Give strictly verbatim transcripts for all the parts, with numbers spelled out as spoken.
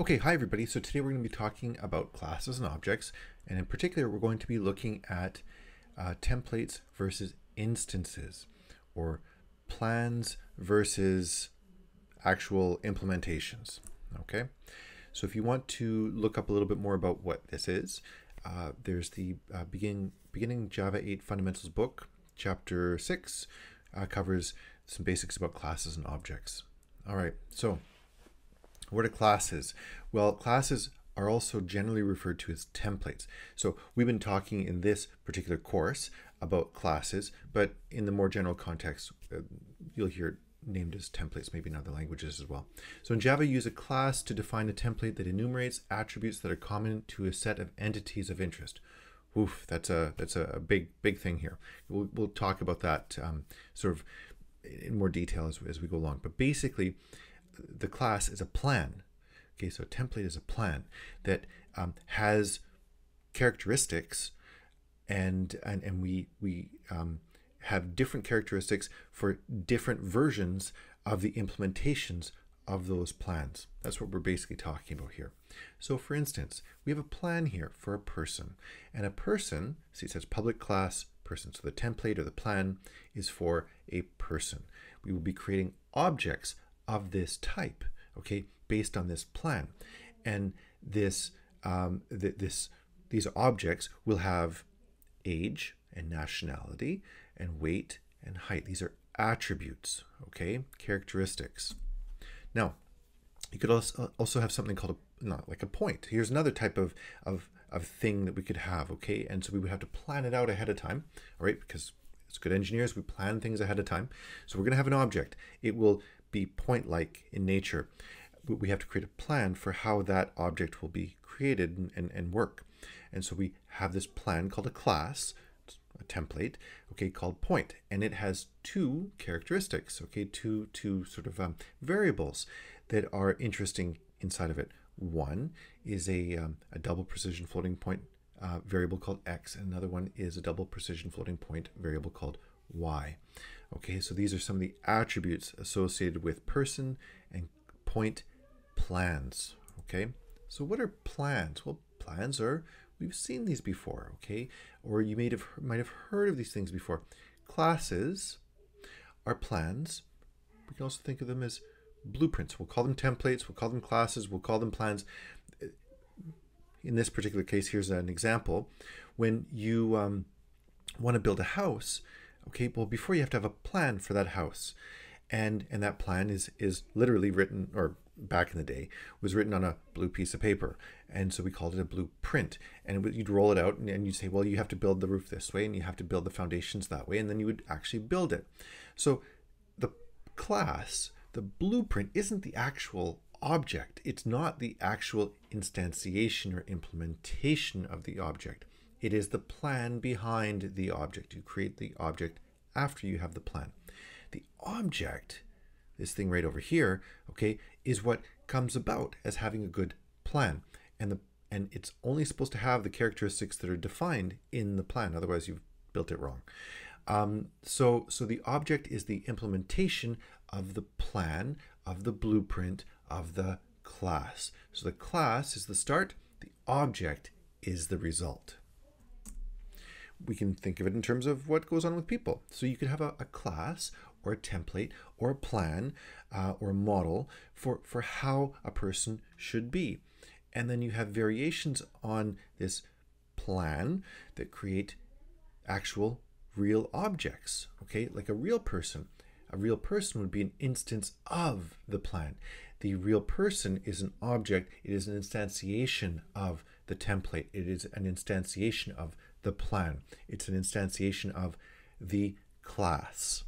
Okay, hi everybody. So today we're going to be talking about classes and objects, and in particular we're going to be looking at uh, templates versus instances, or plans versus actual implementations. Okay, so if you want to look up a little bit more about what this is, uh, there's the uh, beginning, beginning Java eight Fundamentals book, chapter six, uh, covers some basics about classes and objects. All right, so what are classes? Well, classes are also generally referred to as templates. So we've been talking in this particular course about classes, but in the more general context, uh, you'll hear it named as templates, maybe in other languages as well. So in Java, you use a class to define a template that enumerates attributes that are common to a set of entities of interest. Oof, that's a that's a big, big thing here. We'll, we'll talk about that um, sort of in more detail as, as we go along. But basically, the class is a plan. Okay, so a template is a plan that um, has characteristics, and and and we we um, have different characteristics for different versions of the implementations of those plans. That's what we're basically talking about here. So for instance, we have a plan here for a person, and a person, see, it says public class person. So the template or the plan is for a person. We will be creating objects of this type, okay, based on this plan, and this um, th this these objects will have age and nationality and weight and height. These are attributes, okay, characteristics. Now, you could also also have something called a not like a point. Here's another type of of of thing that we could have, okay, and so we would have to plan it out ahead of time, all right, because as good engineers, we plan things ahead of time. So we're going to have an object. It will be point-like in nature, but we have to create a plan for how that object will be created and, and, and work. And so we have this plan called a class, a template, okay, called point, and it has two characteristics, okay, two, two sort of um, variables that are interesting inside of it. One is a, um, a double precision floating point uh, variable called x, and another one is a double precision floating point variable called y. Okay, so these are some of the attributes associated with person and point plans. Okay, so what are plans? Well, plans are, we've seen these before, okay, or you may have, might have heard of these things before. Classes are plans. We can also think of them as blueprints. We'll call them templates, we'll call them classes, we'll call them plans. In this particular case, here's an example. When you um, want to build a house, okay, well, before you have to have a plan for that house, and and that plan is is literally written, or back in the day was written on a blue piece of paper, and so we called it a blueprint. And it, you'd roll it out, and, and you'd say, well, you have to build the roof this way, and you have to build the foundations that way, and then you would actually build it. So the class, the blueprint, isn't the actual object. It's not the actual instantiation or implementation of the object. It is the plan behind the object. You create the object after you have the plan. The object, this thing right over here, okay, is what comes about as having a good plan. And the and it's only supposed to have the characteristics that are defined in the plan. Otherwise, you've built it wrong. Um, so, so the object is the implementation of the plan, of the blueprint, of the class. So the class is the start. The object is the result. We can think of it in terms of what goes on with people. So you could have a, a class or a template or a plan uh, or a model for, for how a person should be. And then you have variations on this plan that create actual real objects, okay? Like a real person. A real person would be an instance of the plan. The real person is an object. It is an instantiation of the template. It is an instantiation of the plan. It's an instantiation of the class.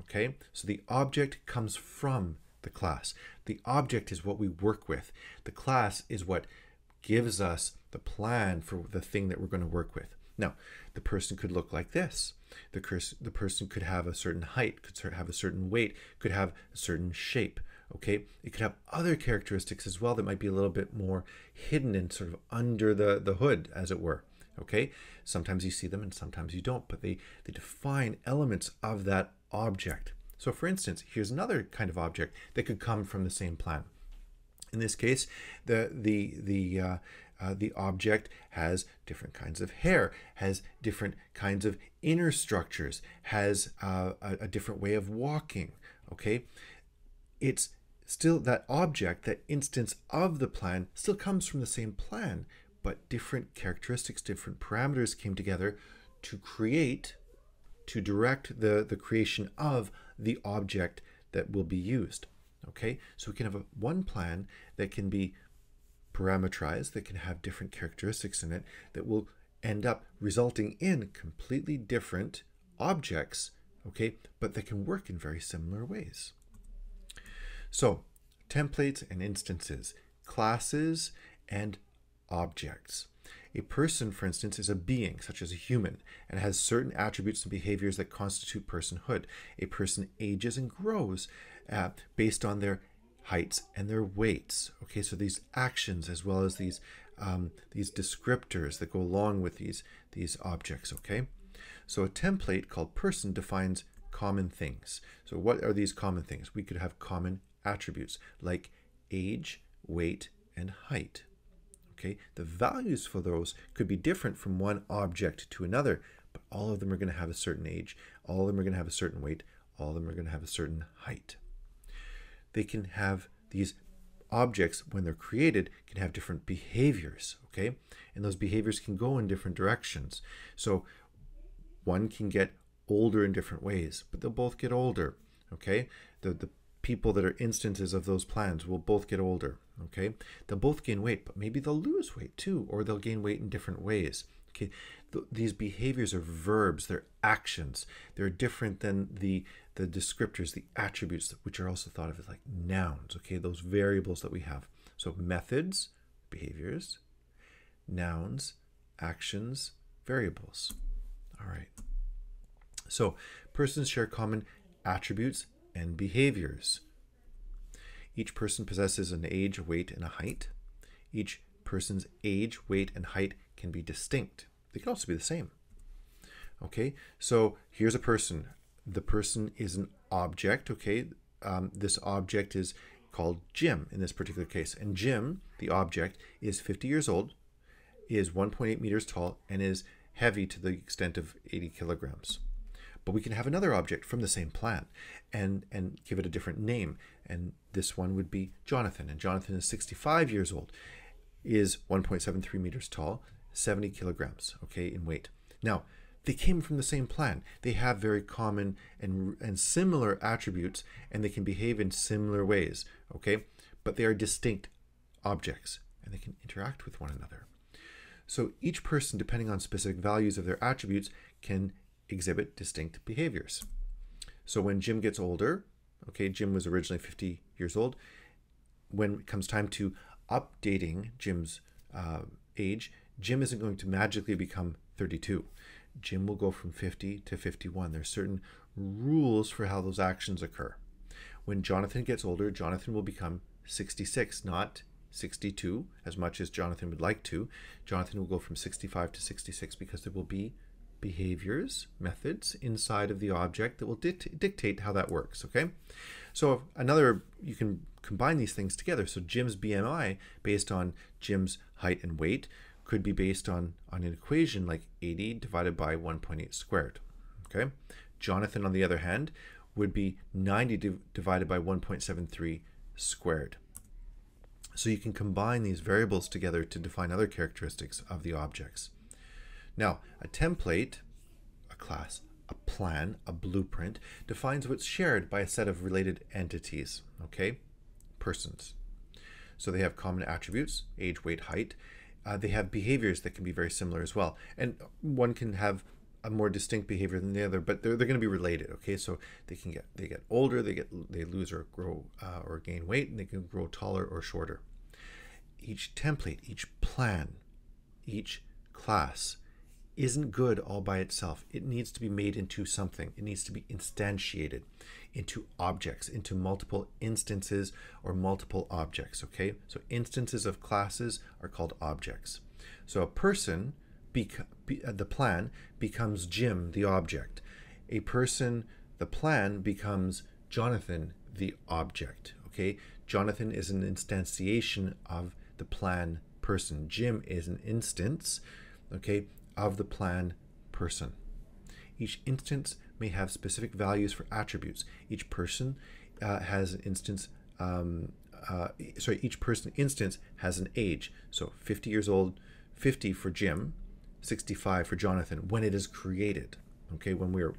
Okay, so the object comes from the class. The object is what we work with. The class is what gives us the plan for the thing that we're going to work with. Now, the person could look like this. The, curse, the person could have a certain height, could have a certain weight, could have a certain shape. Okay, it could have other characteristics as well that might be a little bit more hidden and sort of under the, the hood, as it were. Okay, sometimes you see them and sometimes you don't, but they, they define elements of that object. So for instance, here's another kind of object that could come from the same plan. In this case, the the the uh, uh, the object has different kinds of hair, has different kinds of inner structures, has uh, a, a different way of walking. Okay, it's still that object, that instance of the plan, still comes from the same plan, but different characteristics, different parameters came together to create, to direct the the creation of the object that will be used. Okay, so we can have a, one plan that can be parameterized, that can have different characteristics in it, that will end up resulting in completely different objects, okay, but they can work in very similar ways. So, templates and instances, classes and objects. A person, for instance, is a being, such as a human, and has certain attributes and behaviors that constitute personhood. A person ages and grows uh, based on their heights and their weights. Okay, so these actions, as well as these um, these descriptors that go along with these these objects. Okay, so a template called person defines common things. So what are these common things? We could have common attributes like age, weight, and height. Okay, the values for those could be different from one object to another, but all of them are going to have a certain age, all of them are going to have a certain weight, all of them are going to have a certain height. They can have, these objects, when they're created, can have different behaviors, okay? And those behaviors can go in different directions. So one can get older in different ways, but they'll both get older, okay? The, the people that are instances of those plans will both get older, okay? They'll both gain weight, but maybe they'll lose weight too, or they'll gain weight in different ways, okay? Th these behaviors are verbs, they're actions. They're different than the, the descriptors, the attributes, which are also thought of as like nouns, okay? Those variables that we have. So methods, behaviors, nouns, actions, variables. All right. So persons share common attributes and behaviors. Each person possesses an age, weight, and a height. Each person's age, weight, and height can be distinct. They can also be the same. Okay, so here's a person. The person is an object, okay? Um, this object is called Jim in this particular case. And Jim, the object, is fifty years old, is one point eight meters tall, and is heavy to the extent of eighty kilograms. But we can have another object from the same plan and, and give it a different name. And this one would be Jonathan. And Jonathan is sixty-five years old, is one point seven three meters tall, seventy kilograms, okay, in weight. Now, they came from the same plan. They have very common and, and similar attributes, and they can behave in similar ways, okay? But they are distinct objects, and they can interact with one another. So each person, depending on specific values of their attributes, can exhibit distinct behaviors. So when Jim gets older, okay, Jim was originally fifty years old. When it comes time to updating Jim's uh, age, Jim isn't going to magically become thirty-two. Jim will go from fifty to fifty-one. There's certain rules for how those actions occur. When Jonathan gets older, Jonathan will become sixty-six, not sixty-two, as much as Jonathan would like to. Jonathan will go from sixty-five to sixty-six because there will be behaviors, methods inside of the object that will dict dictate how that works, okay? So another, you can combine these things together. So Jim's B M I, based on Jim's height and weight, could be based on, on an equation like eighty divided by one point eight squared, okay? Jonathan, on the other hand, would be ninety divided by one point seven three squared. So you can combine these variables together to define other characteristics of the objects. Now, a template, a class, a plan, a blueprint, defines what's shared by a set of related entities, okay? Persons. So they have common attributes, age, weight, height. Uh, they have behaviors that can be very similar as well. And one can have a more distinct behavior than the other, but they're, they're going to be related, okay? So they can get, they get older, they get, they lose or grow uh, or gain weight, and they can grow taller or shorter. Each template, each plan, each class isn't good all by itself. It needs to be made into something. It needs to be instantiated into objects, into multiple instances or multiple objects, okay? So instances of classes are called objects. So a person, be, the plan, becomes Jim, the object. A person, the plan, becomes Jonathan, the object, Okay, Jonathan is an instantiation of the plan person. Jim is an instance, okay, of the plan person. Each instance may have specific values for attributes. Each person uh, has an instance. Um, uh, sorry, each person instance has an age. So fifty years old, fifty for Jim, sixty-five for Jonathan. When it is created, okay, when we are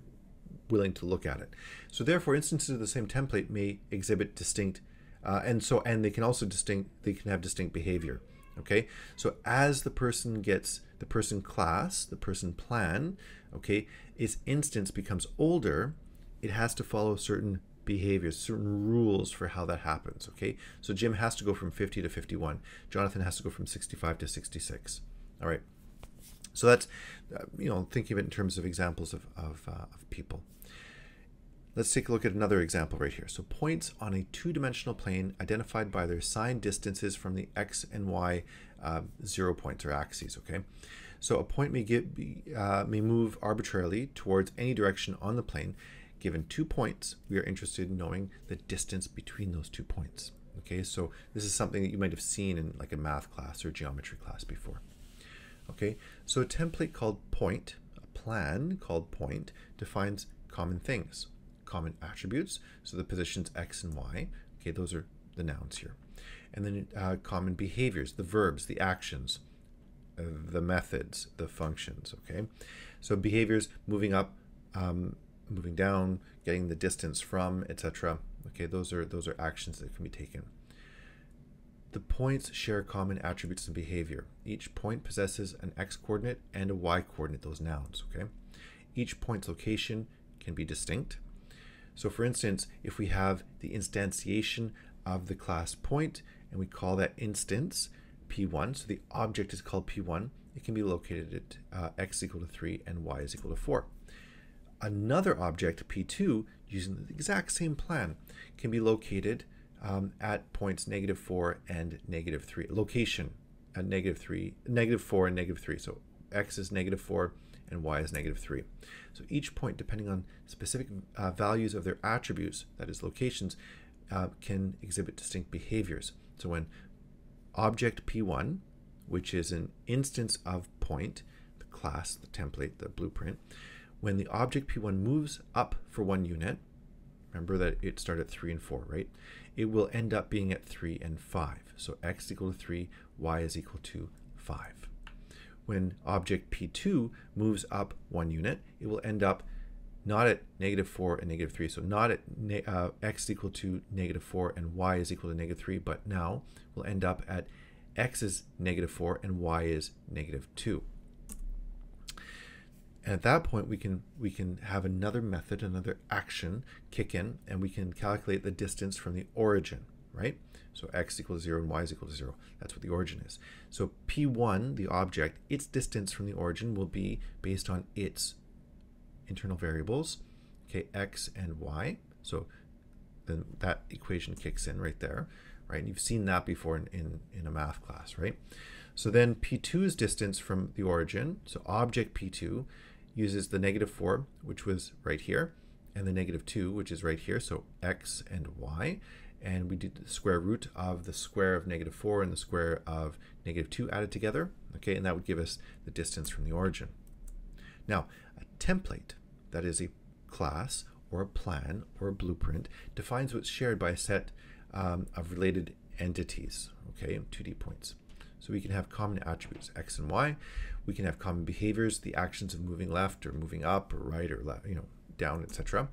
willing to look at it. So therefore, instances of the same template may exhibit distinct, uh, and so and they can also distinct. They can have distinct behavior. Okay, so as the person gets the person class, the person plan, okay, its instance becomes older, it has to follow certain behaviors, certain rules for how that happens. Okay, so Jim has to go from fifty to fifty-one. Jonathan has to go from sixty-five to sixty-six. All right, so that's, you know, thinking of it in terms of examples of, of, uh, of people. Let's take a look at another example right here. So points on a two-dimensional plane identified by their assigned distances from the x and y uh, zero points or axes. Okay, so a point may give uh, may move arbitrarily towards any direction on the plane. Given two points, we are interested in knowing the distance between those two points. Okay, so this is something that you might have seen in like a math class or geometry class before. Okay, so a template called point, a plan called point, defines common things. Common attributes, so the positions x and y, okay, those are the nouns here, and then uh, common behaviors, the verbs, the actions, uh, the methods, the functions. Okay, so behaviors, moving up, um, moving down, getting the distance from, et cetera. Okay, those are those are actions that can be taken. The points share common attributes and behavior. Each point possesses an x coordinate and a y coordinate, those nouns. Okay, each point's location can be distinct. So for instance, if we have the instantiation of the class point and we call that instance P one, so the object is called P one, it can be located at uh, x equal to three and y is equal to four. Another object, P two, using the exact same plan, can be located um, at points negative four and negative three, location at negative three, negative four and negative three. So x is negative four and y is negative three. So each point, depending on specific uh, values of their attributes, that is locations, uh, can exhibit distinct behaviors. So when object P one, which is an instance of point, the class, the template, the blueprint, when the object P one moves up for one unit, remember that it started at three and four, right? It will end up being at three and five. So x is equal to three, y is equal to five. When object P two moves up one unit, it will end up not at negative four and negative three, so not at uh, x is equal to negative four and y is equal to negative three, but now we'll end up at x is negative four and y is negative two. And at that point, we can we can have another method, another action kick in, and we can calculate the distance from the origin, right? So x equals zero and y is equal to zero. That's what the origin is. So P one, the object, its distance from the origin will be based on its internal variables, okay, x and y. So then that equation kicks in right there, right? And you've seen that before in, in, in a math class, right? So then P two's distance from the origin, so object P two uses the negative four, which was right here, and the negative two, which is right here, so x and y. And we did the square root of the square of negative four and the square of negative two added together. Okay, and that would give us the distance from the origin. Now, a template, that is a class or a plan or a blueprint, defines what's shared by a set um, of related entities, okay, two D points. So we can have common attributes, x and y. We can have common behaviors, the actions of moving left or moving up or right or left, you know, down, et cetera.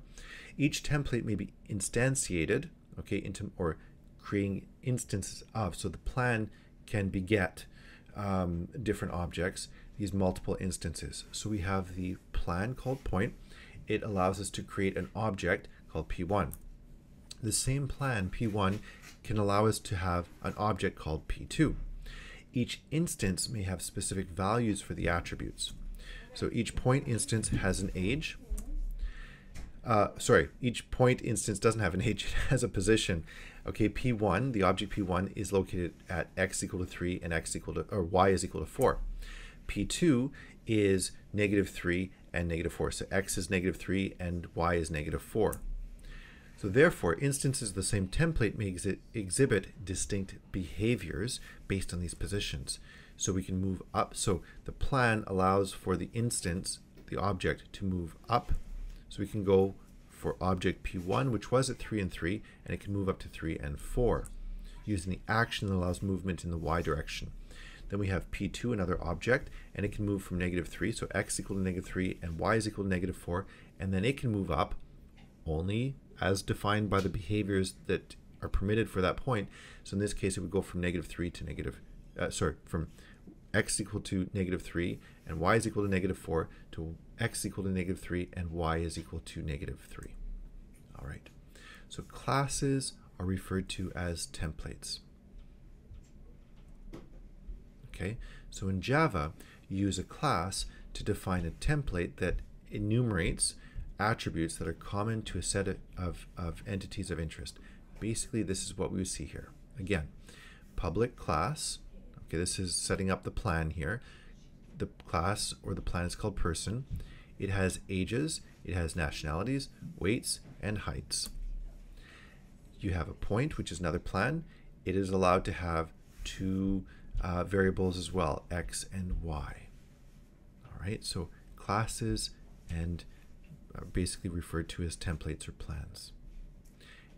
Each template may be instantiated, okay, into or creating instances of. So the plan can beget um, different objects, these multiple instances. So we have the plan called point. It allows us to create an object called P one. The same plan, P one, can allow us to have an object called P two. Each instance may have specific values for the attributes. So each point instance has an age. Uh, sorry, each point instance doesn't have an age, it has a position. Okay, P one, the object P one is located at x equal to three and x equal to, or y is equal to four. P two is negative three and negative four. So x is negative three and y is negative four. So therefore, instances of the same template may exi exhibit distinct behaviors based on these positions. So we can move up. So the plan allows for the instance, the object, to move up. So we can go for object P one, which was at three and three, and it can move up to three and four, using the action that allows movement in the Y direction. Then we have P two, another object, and it can move from negative three, so x equal to negative three and y is equal to negative four, and then it can move up only as defined by the behaviors that are permitted for that point. So in this case, it would go from negative three to negative, uh, sorry, from x equal to negative three and y is equal to negative four to x equal to negative three and y is equal to negative three. All right. So classes are referred to as templates. Okay. So in Java, you use a class to define a template that enumerates attributes that are common to a set of, of, of entities of interest. Basically, this is what we see here. Again, public class. Okay, this is setting up the plan here. The class or the plan is called person. It has ages, it has nationalities, weights, and heights. You have a point, which is another plan. It is allowed to have two uh, variables as well, x and y. All right, so classes and are basically referred to as templates or plans.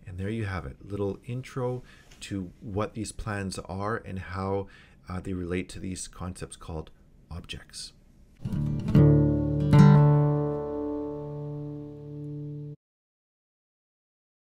And there you have it, little intro to what these plans are and how uh, they relate to these concepts called objects.